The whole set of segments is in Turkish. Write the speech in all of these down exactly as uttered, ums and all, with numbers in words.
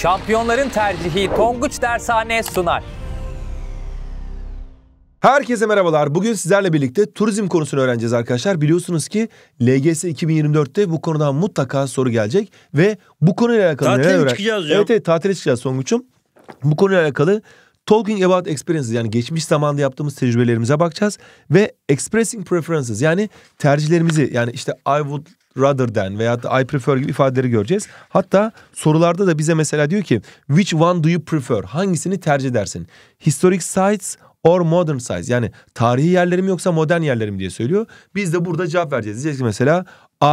Şampiyonların tercihi Tonguç Dershane sunar. Herkese merhabalar. Bugün sizlerle birlikte turizm konusunu öğreneceğiz arkadaşlar. Biliyorsunuz ki L G S iki bin yirmi dörtte bu konudan mutlaka soru gelecek ve bu konuyla alakalı tatile neler öğreneceğiz? Tatile çıkacağız. Evet, evet, tatile çıkacağız Tonguç'um. Bu konuyla alakalı Talking about experiences, yani geçmiş zamanda yaptığımız tecrübelerimize bakacağız ve expressing preferences, yani tercihlerimizi, yani işte I would rather than veya da I prefer gibi ifadeleri göreceğiz. Hatta sorularda da bize mesela diyor ki which one do you prefer? Hangisini tercih edersin? Historic sites or modern sites, yani tarihi yerlerim yoksa modern yerlerim diye söylüyor. Biz de burada cevap vereceğiz. Diyeceğiz ki mesela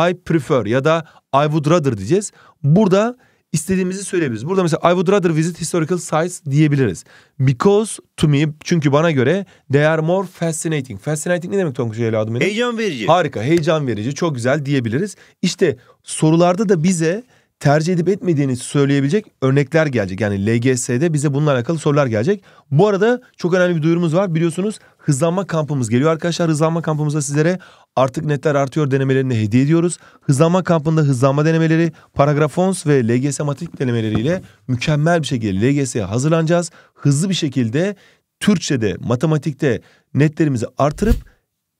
I prefer ya da I would rather diyeceğiz. Burada İstediğimizi söyleyebiliriz. Burada mesela I would rather visit historical sites diyebiliriz. Because to me, çünkü bana göre they are more fascinating. Fascinating ne demek Tonguç evladım benim? Heyecan verici. Harika, heyecan verici, çok güzel diyebiliriz. İşte sorularda da bize tercih edip etmediğini söyleyebilecek örnekler gelecek. Yani L G S'de bize bununla alakalı sorular gelecek. Bu arada çok önemli bir duyurumuz var. Biliyorsunuz hızlanma kampımız geliyor arkadaşlar. Hızlanma kampımızda sizlere artık netler artıyor denemelerini hediye ediyoruz. Hızlanma kampında hızlanma denemeleri, paragraf ons ve L G S matematik denemeleriyle mükemmel bir şekilde L G S'ye hazırlanacağız. Hızlı bir şekilde Türkçe'de, matematikte netlerimizi artırıp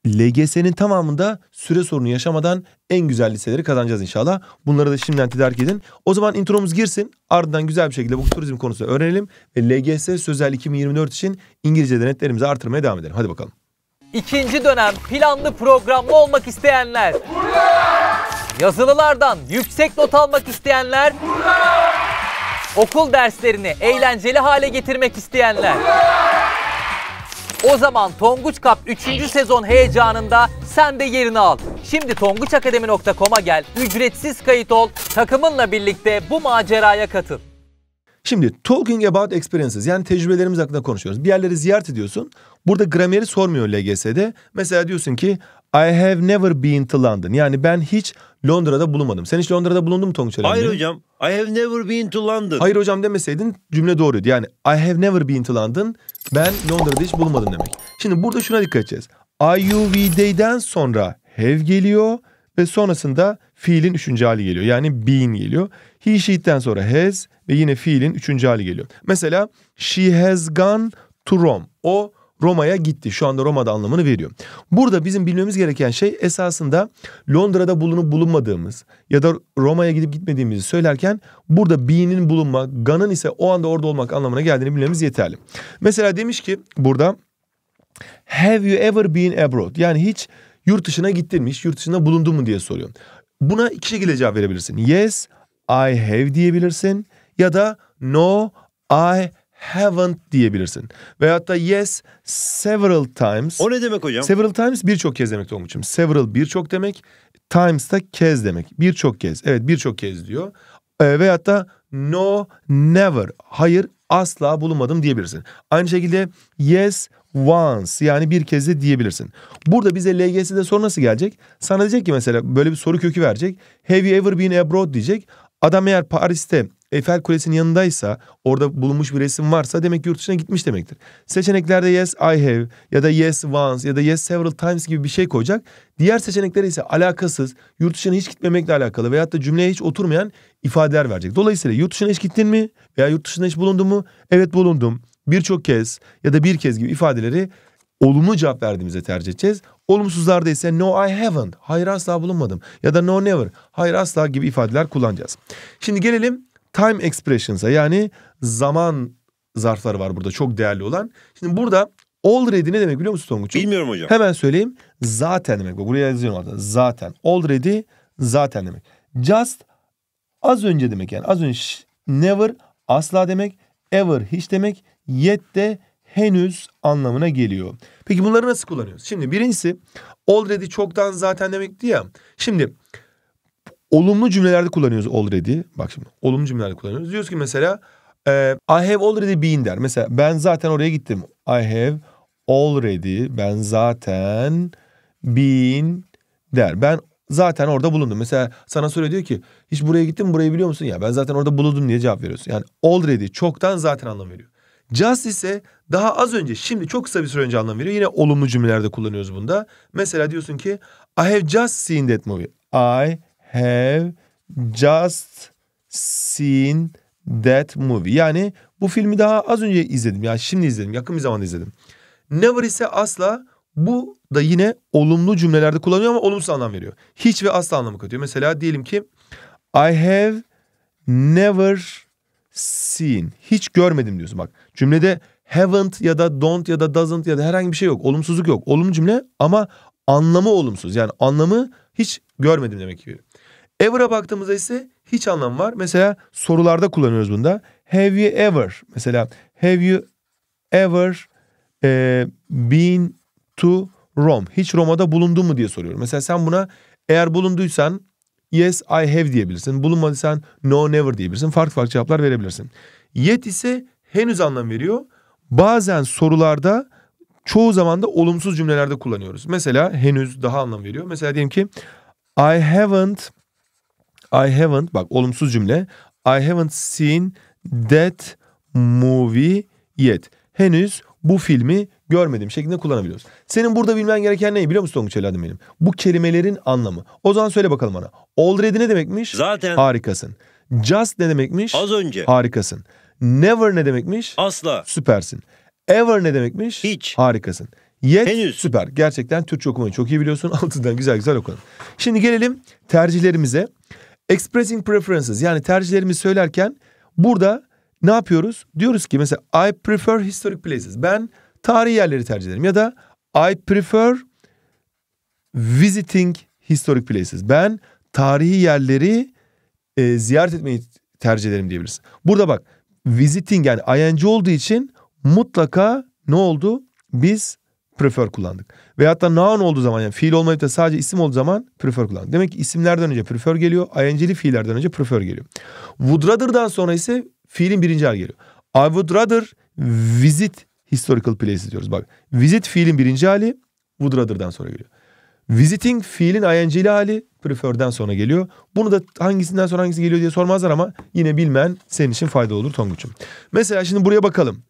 L G S'nin tamamında süre sorunu yaşamadan en güzel liseleri kazanacağız inşallah. Bunları da şimdiden tedarik edin. O zaman intromuz girsin. Ardından güzel bir şekilde bu turizm konusunu öğrenelim. Ve L G S Sözel iki bin yirmi dört için İngilizce'de netlerimizi artırmaya devam edelim. Hadi bakalım. İkinci dönem planlı programlı olmak isteyenler. Burada! Yazılılardan yüksek not almak isteyenler. Burada! Okul derslerini eğlenceli hale getirmek isteyenler. Burada! O zaman Tonguç Cup üçüncü sezon heyecanında sen de yerini al. Şimdi tonguç akademi nokta com'a gel, ücretsiz kayıt ol, takımınla birlikte bu maceraya katıl. Şimdi talking about experiences, yani tecrübelerimiz hakkında konuşuyoruz. Bir yerleri ziyaret ediyorsun. Burada grameri sormuyor L G S'de. Mesela diyorsun ki I have never been to London. Yani ben hiç Londra'da bulunmadım. Sen hiç Londra'da bulundun mu Tonguç? Hayır mi? Hocam. I have never been to London. Hayır hocam demeseydin cümle doğruydu. Yani I have never been to London. Ben Londra'da hiç bulunmadım demek. Şimdi burada şuna dikkat edeceğiz. I U V D'den sonra have geliyor ve sonrasında fiilin üçüncü hali geliyor. Yani been geliyor. He she'den sonra has ve yine fiilin üçüncü hali geliyor. Mesela she has gone to Rome. O Roma'ya gitti. Şu anda Roma'da anlamını veriyor. Burada bizim bilmemiz gereken şey esasında Londra'da bulunup bulunmadığımız ya da Roma'ya gidip gitmediğimizi söylerken burada been'in bulunma, gone'ın ise o anda orada olmak anlamına geldiğini bilmemiz yeterli. Mesela demiş ki burada have you ever been abroad? Yani hiç yurt dışına gittin mi? Hiç yurt dışında bulundun mu diye soruyor. Buna iki şekilde cevap verebilirsin. Yes, I have diyebilirsin ya da no, I haven't diyebilirsin. Veyahut da yes several times. O ne demek hocam? Several times birçok kez demek Tonguç'um. Several birçok demek. Times da kez demek. Birçok kez. Evet, birçok kez diyor. E, veyahut da no never. Hayır, asla bulunmadım diyebilirsin. Aynı şekilde yes once, yani bir kez de diyebilirsin. Burada bize L G S'de soru nasıl gelecek? Sana diyecek ki mesela böyle bir soru kökü verecek. Have you ever been abroad diyecek. Adam eğer Paris'te Eiffel Kulesi'nin yanındaysa, orada bulunmuş bir resim varsa demek ki yurt dışına gitmiş demektir. Seçeneklerde yes I have ya da yes once ya da yes several times gibi bir şey koyacak. Diğer seçeneklere ise alakasız, yurt dışına hiç gitmemekle alakalı veyahut da cümleye hiç oturmayan ifadeler verecek. Dolayısıyla yurt dışına hiç gittin mi veya yurt dışında hiç bulundun mu? Evet bulundum, birçok kez ya da bir kez gibi ifadeleri olumlu cevap verdiğimize tercih edeceğiz. Olumsuzlarda ise no I haven't, hayır asla bulunmadım ya da no never, hayır asla gibi ifadeler kullanacağız. Şimdi gelelim time expressions'a, yani zaman zarfları var burada çok değerli olan. Şimdi burada already ne demek biliyor musun Tonguç'um? Bilmiyorum hocam. Hemen söyleyeyim. Zaten demek. Buraya yazıyorum artık. Zaten. Already zaten demek. Just az önce demek, yani az önce never asla demek. Ever hiç demek. Yet de henüz anlamına geliyor. Peki bunları nasıl kullanıyoruz? Şimdi birincisi already çoktan zaten demekti ya. Şimdi olumlu cümlelerde kullanıyoruz already. Bak şimdi olumlu cümlelerde kullanıyoruz. Diyoruz ki mesela I have already been der. Mesela ben zaten oraya gittim. I have already, ben zaten been der. Ben zaten orada bulundum. Mesela sana soruyor, diyor ki hiç buraya gittin mi, burayı biliyor musun? Ya ben zaten orada bulundum diye cevap veriyorsun. Yani already çoktan zaten anlam veriyor. Just ise daha az önce, şimdi çok kısa bir süre önce anlam veriyor. Yine olumlu cümlelerde kullanıyoruz bunda. Mesela diyorsun ki I have just seen that movie. I have just seen that movie. Yani bu filmi daha az önce izledim. Yani şimdi izledim. Yakın bir zamanda izledim. Never ise asla. Bu da yine olumlu cümlelerde kullanıyor ama olumsuz anlam veriyor. Hiç ve asla anlamı katıyor. Mesela diyelim ki I have never seen. Hiç görmedim diyorsun bak. Cümlede haven't ya da don't ya da doesn't ya da herhangi bir şey yok. Olumsuzluk yok. Olumlu cümle ama anlamı olumsuz. Yani anlamı hiç görmedim demek gibi. Ever'a baktığımızda ise hiç anlam var. Mesela sorularda kullanıyoruz bunda. Have you ever? Mesela have you ever e, been to Rome? Hiç Roma'da bulundun mu diye soruyorum. Mesela sen buna eğer bulunduysan yes I have diyebilirsin. Bulunmadıysan no never diyebilirsin. Farklı farklı cevaplar verebilirsin. Yet ise henüz anlam veriyor. Bazen sorularda çoğu zaman da olumsuz cümlelerde kullanıyoruz. Mesela henüz daha anlam veriyor. Mesela diyelim ki I haven't I haven't bak olumsuz cümle. I haven't seen that movie yet. Henüz bu filmi görmedim şeklinde kullanabiliyoruz. Senin burada bilmen gereken ne biliyor musun Tonguç evladım benim? Bu kelimelerin anlamı. O zaman söyle bakalım bana. Already ne demekmiş? Zaten. Harikasın. Just ne demekmiş? Az önce. Harikasın. Never ne demekmiş? Asla. Süpersin. Ever ne demekmiş? Hiç. Harikasın. Yet. Henüz. Süper. Gerçekten Türkçe okumayı çok iyi biliyorsun. Altından güzel güzel okudun. Şimdi gelelim tercihlerimize. Expressing preferences yani tercihlerimizi söylerken burada ne yapıyoruz? Diyoruz ki mesela I prefer historic places. Ben tarihi yerleri tercih ederim. Ya da I prefer visiting historic places. Ben tarihi yerleri e, ziyaret etmeyi tercih ederim diyebiliriz. Burada bak visiting yani ing olduğu için mutlaka ne oldu? Biz prefer kullandık. Veyahut da noun olduğu zaman yani fiil olmayıp da sadece isim olduğu zaman prefer kullandık. Demek ki isimlerden önce prefer geliyor. I N G'li fiillerden önce prefer geliyor. Would rather'dan sonra ise fiilin birinci hali geliyor. I would rather visit historical places diyoruz. Bak visit fiilin birinci hali would rather'dan sonra geliyor. Visiting fiilin I N G'li hali prefer'den sonra geliyor. Bunu da hangisinden sonra hangisi geliyor diye sormazlar ama yine bilmen senin için faydalı olur Tonguç'um. Mesela şimdi buraya bakalım.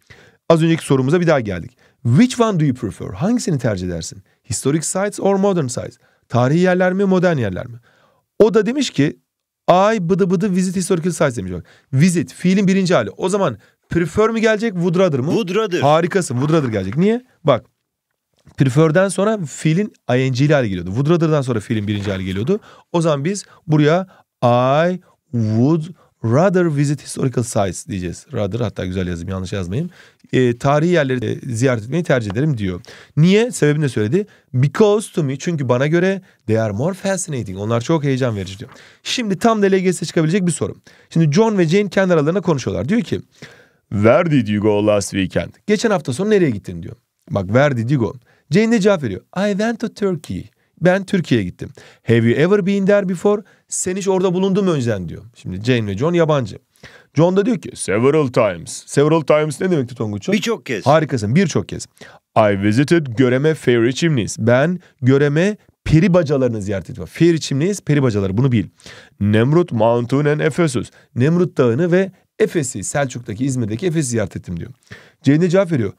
Az önceki sorumuza bir daha geldik. Which one do you prefer? Hangisini tercih edersin? Historic sites or modern sites? Tarihi yerler mi, modern yerler mi? O da demiş ki I bıdı bıdı visit historical sites demiş. Bak, visit fiilin birinci hali. O zaman prefer mi gelecek, would rather mı? Would rather. Harikasın, would rather gelecek. Niye? Bak prefer'den sonra fiilin ing'li hali geliyordu. Would rather'dan sonra fiilin birinci hali geliyordu. O zaman biz buraya I would rather visit historical sites diyeceğiz. Rather hatta güzel yazayım yanlış yazmayayım. E, tarihi yerleri ziyaret etmeyi tercih ederim diyor. Niye? Sebebini de söyledi. Because to me çünkü bana göre they are more fascinating. Onlar çok heyecan verici diyor. Şimdi tam da L G S'e çıkabilecek bir soru. Şimdi John ve Jane kendi aralarına konuşuyorlar. Diyor ki where did you go last weekend? Geçen hafta sonu nereye gittin diyor. Bak where did you go? Jane de cevap veriyor. I went to Turkey. Ben Türkiye'ye gittim. Have you ever been there before? Sen hiç orada bulundun mu önceden diyor. Şimdi Jane ve John yabancı. John da diyor ki several times. Several times ne demekti Tonguç'um? Birçok kez. Harikasın birçok kez. I visited Göreme Fairy Chimneys. Ben Göreme peri bacalarını ziyaret ettim. Fairy Chimneys peri bacaları bunu bil. Nemrut Mountain and Ephesus. Nemrut Dağı'nı ve Efes'i Selçuk'taki İzmir'deki Efes'i ziyaret ettim diyor. Jane de cevap veriyor.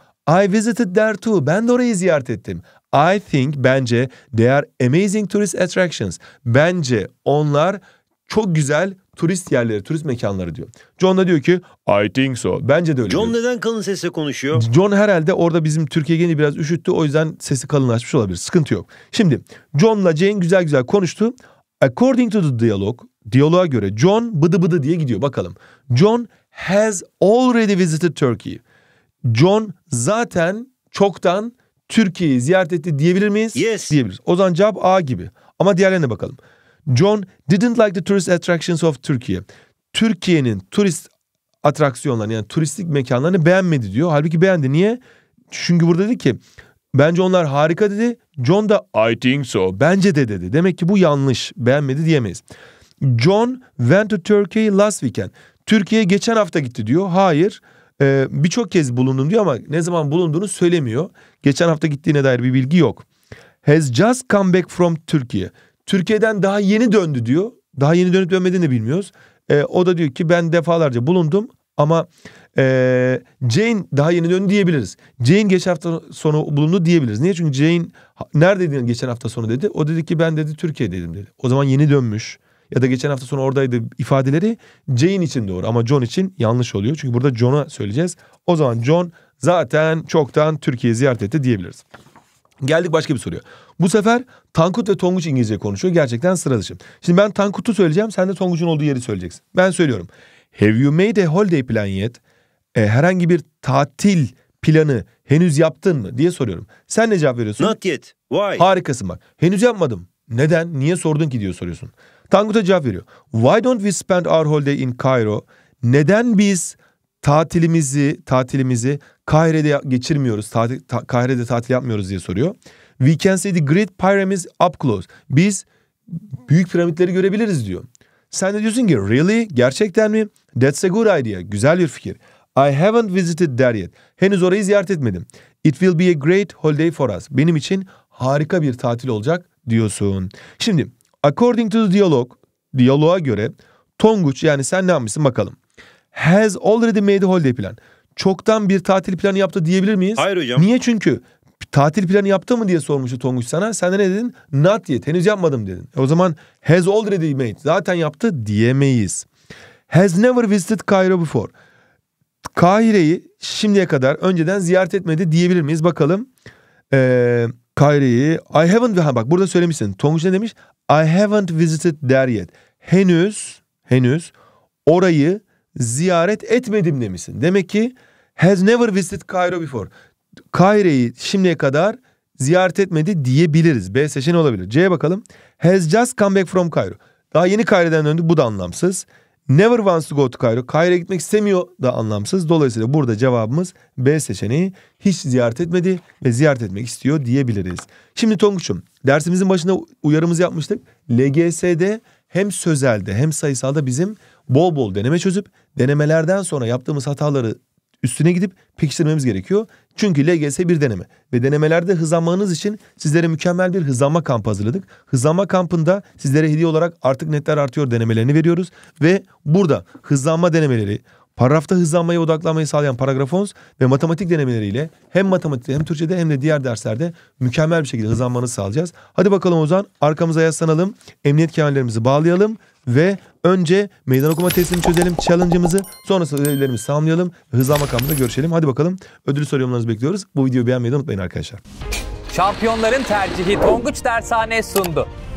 I visited there too. Ben de orayı ziyaret ettim. I think bence they are amazing tourist attractions. Bence onlar çok güzel turist yerleri, turist mekanları diyor. John da diyor ki I think so. Bence de öyle. John diyor. Neden kalın sesle konuşuyor? John herhalde orada bizim Türkiye gelince biraz üşüttü. O yüzden sesi kalınlaşmış olabilir. Sıkıntı yok. Şimdi John'la Jane güzel güzel konuştu. According to the dialogue, diyaloğa göre John bıdı bıdı diye gidiyor. Bakalım. John has already visited Turkey. John zaten çoktan Türkiye'yi ziyaret etti diyebilir miyiz? Yes. Diyebiliriz. O zaman cevap A gibi. Ama diğerlerine bakalım. John didn't like the tourist attractions of Turkey. Türkiye'nin turist atraksiyonlarını yani turistik mekanlarını beğenmedi diyor. Halbuki beğendi. Niye? Çünkü burada dedi ki bence onlar harika dedi. John da I think so. Bence de dedi. Demek ki bu yanlış. Beğenmedi diyemeyiz. John went to Turkey last weekend. Türkiye'ye geçen hafta gitti diyor. Hayır. Ee, birçok kez bulundum diyor ama ne zaman bulunduğunu söylemiyor. Geçen hafta gittiğine dair bir bilgi yok. Has just come back from Turkey. Türkiye'den daha yeni döndü diyor. Daha yeni dönüp dönmediğini de bilmiyoruz. Ee, o da diyor ki ben defalarca bulundum ama ee, Jane daha yeni döndü diyebiliriz. Jane geçen hafta sonu bulundu diyebiliriz. Niye? Çünkü Jane neredeydin geçen hafta sonu dedi. O dedi ki ben dedi Türkiye'deydim dedi. O zaman yeni dönmüş. ya da geçen hafta sonu oradaydı ifadeleri Jane için doğru ama John için yanlış oluyor. Çünkü burada John'a söyleyeceğiz. O zaman John zaten çoktan Türkiye'yi ziyaret etti diyebiliriz. Geldik başka bir soruya. Bu sefer Tankut ve Tonguç İngilizce konuşuyor. Gerçekten sıra dışı. Şimdi ben Tankut'u söyleyeceğim. Sen de Tonguç'un olduğu yeri söyleyeceksin. Ben söylüyorum. Have you made a holiday plan yet? E, herhangi bir tatil planı henüz yaptın mı diye soruyorum. Sen ne cevap veriyorsun? Not yet. Why? Harikasın bak. Henüz yapmadım. Neden? Niye sordun ki diyor soruyorsun. Tankut'a cevap veriyor. Why don't we spend our holiday in Cairo? Neden biz tatilimizi tatilimizi Kahire'de geçirmiyoruz, tatil, ta, Kahire'de tatil yapmıyoruz diye soruyor. We can see the Great Pyramids up close. Biz büyük piramitleri görebiliriz diyor. Sen de diyorsun ki really? Gerçekten mi? That's a good idea. Güzel bir fikir. I haven't visited there yet. Henüz orayı ziyaret etmedim. It will be a great holiday for us. Benim için harika bir tatil olacak diyorsun. Şimdi according to the dialogue, diyaloğa göre Tonguç yani sen ne yapmışsın bakalım. Has already made a holiday plan. Çoktan bir tatil planı yaptı diyebilir miyiz? Hayır hocam. Niye? Çünkü tatil planı yaptı mı diye sormuştu Tonguç sana. Sen de ne dedin? Not yet. Henüz yapmadım dedin. O zaman has already made. Zaten yaptı diyemeyiz. Has never visited Cairo before. Kahire'yi şimdiye kadar önceden ziyaret etmedi diyebilir miyiz? Bakalım. Ee, Kahire'yi I haven't... Ha, bak burada söylemişsin. Tonguç ne demiş? I haven't visited there yet. Henüz, henüz orayı ziyaret etmedim demişsin. Demek ki has never visited Cairo before. Kahire'yi şimdiye kadar ziyaret etmedi diyebiliriz. B seçeneği olabilir. C'ye bakalım. Has just come back from Cairo. Daha yeni Kahire'den döndü. Bu da anlamsız. Never wants to go to Cairo. Kahire'ye gitmek istemiyor da anlamsız. Dolayısıyla burada cevabımız B seçeneği. Hiç ziyaret etmedi ve ziyaret etmek istiyor diyebiliriz. Şimdi Tonguç'um dersimizin başında uyarımızı yapmıştık. L G S'de hem sözelde hem sayısalda bizim bol bol deneme çözüp denemelerden sonra yaptığımız hataları üstüne gidip pekiştirmemiz gerekiyor. Çünkü L G S bir deneme ve denemelerde hızlanmanız için sizlere mükemmel bir hızlanma kampı hazırladık. Hızlanma kampında sizlere hediye olarak artık netler artıyor denemelerini veriyoruz ve burada hızlanma denemeleri, paragrafta hızlanmaya odaklanmayı sağlayan paragrafons ve matematik denemeleriyle hem matematikte hem Türkçe'de hem de diğer derslerde mükemmel bir şekilde hızlanmanızı sağlayacağız. Hadi bakalım o zaman arkamıza yaslanalım, emniyet kemerlerimizi bağlayalım ve önce meydan okuma testini çözelim, challenge'ımızı, sonrasında ödevlerimizi tamamlayalım, hızlanma kampında görüşelim. Hadi bakalım, ödül soru yorumlarınızı bekliyoruz. Bu videoyu beğenmeyi unutmayın arkadaşlar. Şampiyonların tercihi Tonguç Dershane sundu.